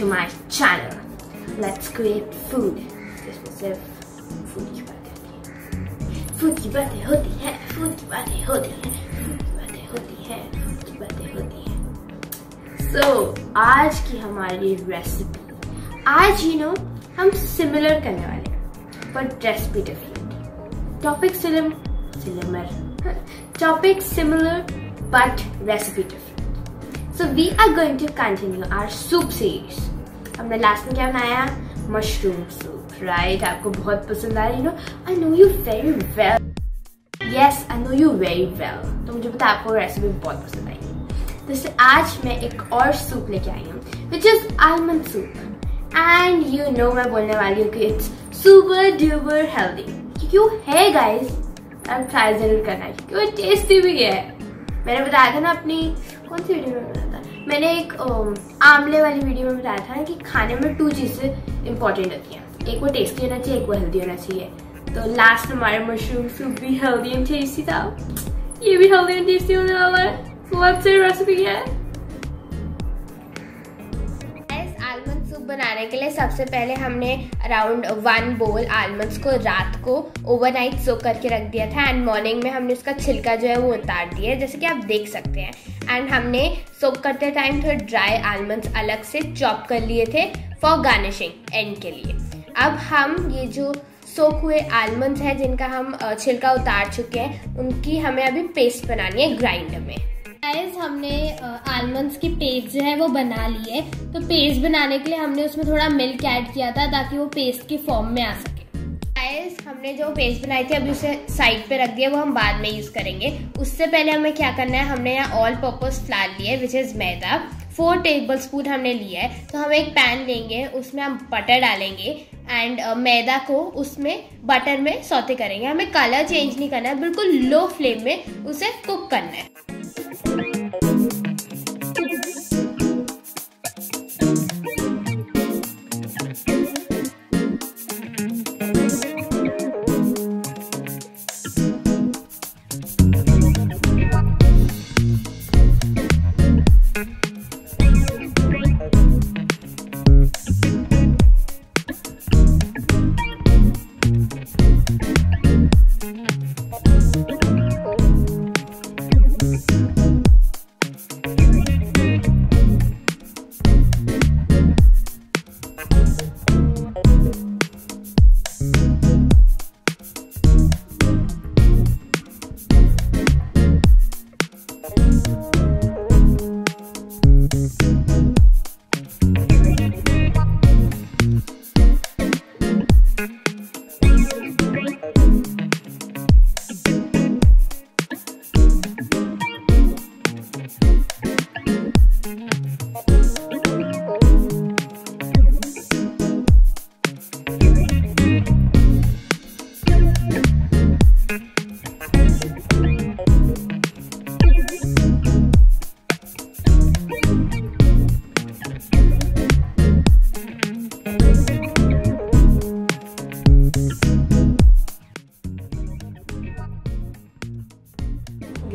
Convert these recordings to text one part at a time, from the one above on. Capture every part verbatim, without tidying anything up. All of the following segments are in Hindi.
to my channel Let's Create Food, जिसमें सिर्फ फूड की बातें होती हैं, फूड की बातें होती हैं, फूड की बातें होती हैं, फूड की बातें होती हैं, फूड की बातें होती हैं। सो आज की हमारी रेसिपी, आज यू नो हम सिमिलर करने वाले हैं बट रेसिपी डिफरेंट। टॉपिक सिलम similar topic similar but recipe different. So we are going to continue our soup series. हमने लास्ट में क्या बनाया? Mushroom soup, right? आपको बहुत पसंद आया, you know. I know you very well. Yes, I know you very well. तो मुझे पता आपको रेसिपी बहुत पसंद आई। तो इसलिए आज मैं एक और सूप लेके आई हूँ, which is almond soup. And you know मैं बोलने वाली हूँ कि it's super duper healthy. क्यों है guys? आप ट्राई जरूर करना है, क्योंकि वो टेस्टी भी है। मैंने बताया था ना अपनी कौन सी वीडियो में, मैंने एक आमले वाली वीडियो में बताया था ना कि खाने में टू चीज़ें इंपॉर्टेंट होती हैं, एक वो टेस्टी होना चाहिए, एक वो हेल्दी होना चाहिए। तो लास्ट में हमारे मशरूम सूप भी हेल्दी एंड टेस्टी था, ये भी हेल्दी एंड टेस्टी होने वाला है। बहुत सही रेसिपी है। आलमंड सूप बनाने के लिए सबसे पहले हमने अराउंड वन बोल आलमंड्स को रात को ओवरनाइट सोक करके रख दिया था, एंड मॉर्निंग में हमने उसका छिलका जो है वो उतार दिया, जैसे कि आप देख सकते हैं। एंड हमने सोक करते टाइम थोड़े ड्राई आलमंड्स अलग से चॉप कर लिए थे फॉर गार्निशिंग एंड के लिए। अब हम ये जो सोक हुए आलमंड्स हैं जिनका हम छिलका उतार चुके हैं, उनकी हमें अभी पेस्ट बनानी है ग्राइंडर में। गाइस, हमने आलमंड्स की पेस्ट जो है वो बना ली है। तो पेस्ट बनाने के लिए हमने उसमें थोड़ा मिल्क ऐड किया था ताकि वो पेस्ट के फॉर्म में आ सके। हमने जो पेस्ट बनाई थी अभी उसे साइड पे रख दिया, वो हम बाद में यूज़ करेंगे। उससे पहले हमें क्या करना है, हमने यहाँ ऑल पर्पस फ्लावर लिया है which is maida, four tablespoon हमने लिया है। तो हम एक पैन लेंगे, उसमें हम बटर डालेंगे एंड मैदा को उसमें बटर में सौते करेंगे। हमें कलर चेंज नहीं करना है, बिल्कुल लो फ्लेम में उसे कुक करना है।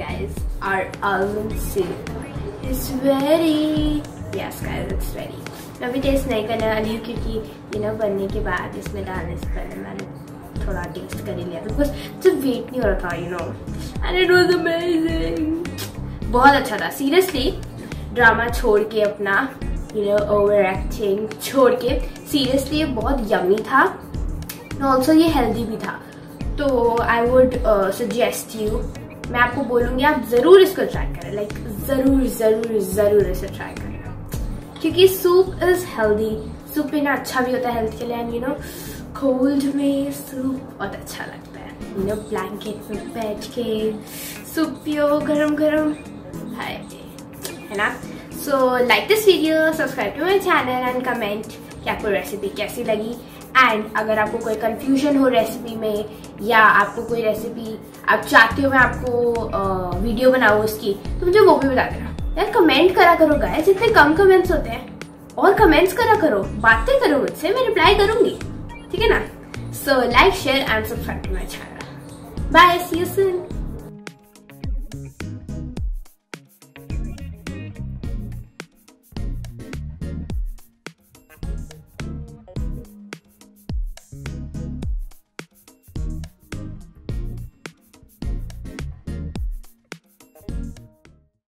Guys, our almond soup is ready. Yes, guys, it's ready. मैं अभी टेस्ट नहीं करने वाली हूँ क्योंकि ये ना बनने के बाद इसमें डालने से पहले मैंने थोड़ा टेस्ट कर ही लिया था, बिकॉज मुझे वेट नहीं हो रहा था, you know. And it was amazing, बहुत अच्छा था। सीरियसली ड्रामा छोड़ के, अपना यू नो ओवर एक्टिंग छोड़ के, सीरियसली ये बहुत यमी था एंड ऑल्सो ये हेल्दी भी था। तो आई वुड सजेस्ट यू, मैं आपको बोलूँगी आप ज़रूर इसको ट्राई करें, लाइक ज़रूर ज़रूर ज़रूर इसे ट्राई करना, क्योंकि सूप इज़ हेल्दी। सूप पीना अच्छा भी होता है हेल्थ के लिए, एंड यू नो कोल्ड में सूप बहुत अच्छा लगता है, यू नो ब्लैंकेट में बैठ के सूप पियो गरम गरम, हाय, है ना। So like this video, subscribe to my channel and comment कि आपको रेसिपी कैसी लगी। एंड अगर आपको कोई कन्फ्यूजन हो रेसिपी में, या आपको कोई रेसिपी आप चाहते हो मैं आपको आ, वीडियो बनाऊँ उसकी, तो मुझे वो भी बता देना यार। कमेंट करा करो गाइस, इतने कम कमेंट्स होते हैं, और कमेंट्स करा करो, बातें करो मुझसे, मैं रिप्लाई करूँगी, ठीक है ना। So like share and subscribe to my channel. Bye, see you soon.